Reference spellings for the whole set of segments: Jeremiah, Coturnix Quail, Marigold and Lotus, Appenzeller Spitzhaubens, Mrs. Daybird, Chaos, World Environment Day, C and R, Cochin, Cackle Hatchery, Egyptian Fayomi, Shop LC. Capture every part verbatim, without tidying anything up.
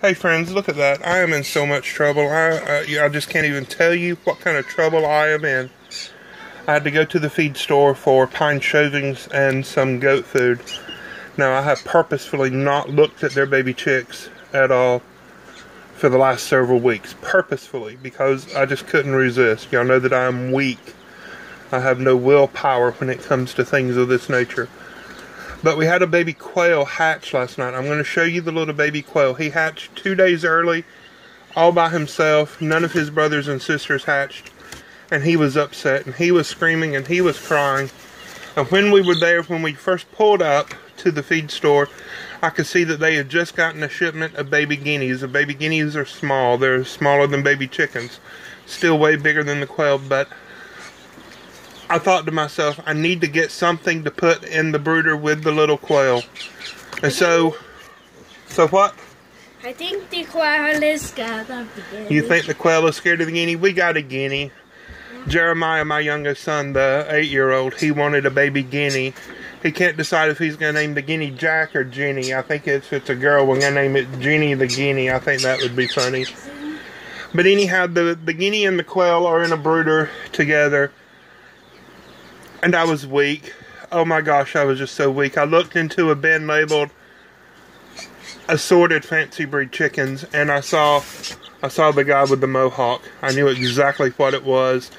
Hey friends, look at that. I am in so much trouble. I, I, I just can't even tell you what kind of trouble I am in. I had to go to the feed store for pine shavings and some goat food. Now, I have purposefully not looked at their baby chicks at all for the last several weeks. Purposefully, because I just couldn't resist. Y'all know that I'm weak. I have no willpower when it comes to things of this nature. But we had a baby quail hatch last night. I'm going to show you the little baby quail. He hatched two days early, all by himself. None of his brothers and sisters hatched. And he was upset, and he was screaming, and he was crying. And when we were there, when we first pulled up to the feed store, I could see that they had just gotten a shipment of baby guineas. The baby guineas are small. They're smaller than baby chickens. Still way bigger than the quail, but I thought to myself, I need to get something to put in the brooder with the little quail. And so, so what? I think the quail is scared of the guinea. You think the quail is scared of the guinea? We got a guinea. Yeah. Jeremiah, my youngest son, the eight-year-old, he wanted a baby guinea. He can't decide if he's going to name the guinea Jack or Jenny. I think if it's a girl, we're going to name it Jenny the guinea. I think that would be funny. But anyhow, the, the guinea and the quail are in a brooder together. And I was weak. Oh my gosh, I was just so weak. I looked into a bin labeled assorted fancy breed chickens, and I saw I saw the guy with the mohawk. I knew exactly what it was.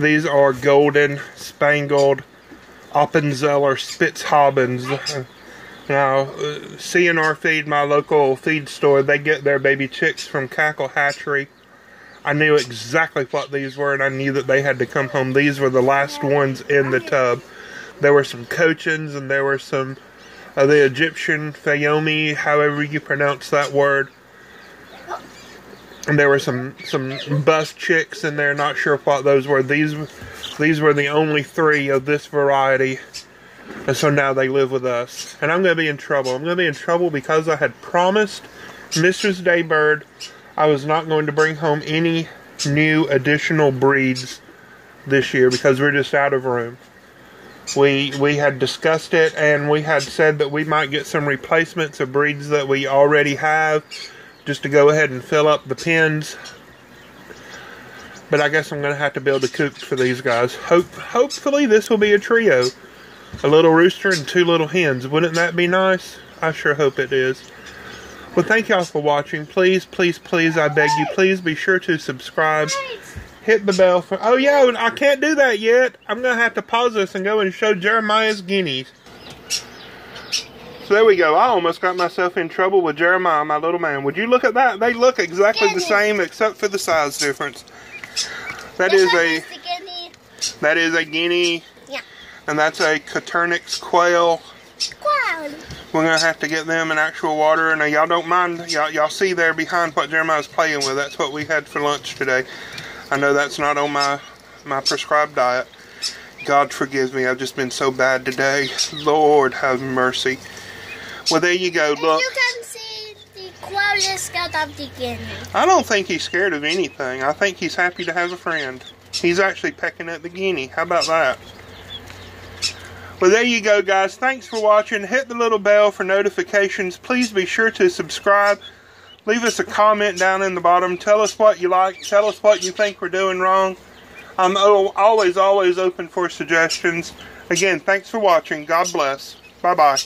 These are Golden Spangled Appenzeller Spitzhaubens. Now, C and R Feed, my local feed store, they get their baby chicks from Cackle Hatchery. I knew exactly what these were, and I knew that they had to come home. These were the last ones in the tub. There were some Cochins, and there were some uh, the Egyptian Fayomi, however you pronounce that word. And there were some some bus chicks in there. Not sure what those were. These these were the only three of this variety, and so now they live with us. And I'm going to be in trouble. I'm going to be in trouble because I had promised Missus Daybird I was not going to bring home any new additional breeds this year because we're just out of room. We we had discussed it, and we had said that we might get some replacements of breeds that we already have just to go ahead and fill up the pens. But I guess I'm going to have to build a coop for these guys. Hope, hopefully this will be a trio. A little rooster and two little hens. Wouldn't that be nice? I sure hope it is. Well, thank y'all for watching. Please, please, please, I beg you, please be sure to subscribe. Hit the bell for... Oh, yeah, I can't do that yet. I'm going to have to pause this and go and show Jeremiah's guineas. So there we go. I almost got myself in trouble with Jeremiah, my little man. Would you look at that? They look exactly the same except for the size difference. That is a... That is a guinea. Yeah. And that's a Coturnix quail. Quail. We're going to have to get them in actual water. Now, y'all don't mind. Y'all see there behind what Jeremiah's playing with. That's what we had for lunch today. I know that's not on my, my prescribed diet. God forgive me. I've just been so bad today. Lord have mercy. Well, there you go. Look. You can see the quail is scared of the guinea. I don't think he's scared of anything. I think he's happy to have a friend. He's actually pecking at the guinea. How about that? Well, there you go, guys. Thanks for watching. Hit the little bell for notifications. Please be sure to subscribe. Leave us a comment down in the bottom. Tell us what you like. Tell us what you think we're doing wrong. I'm always, always open for suggestions. Again, thanks for watching. God bless. Bye-bye.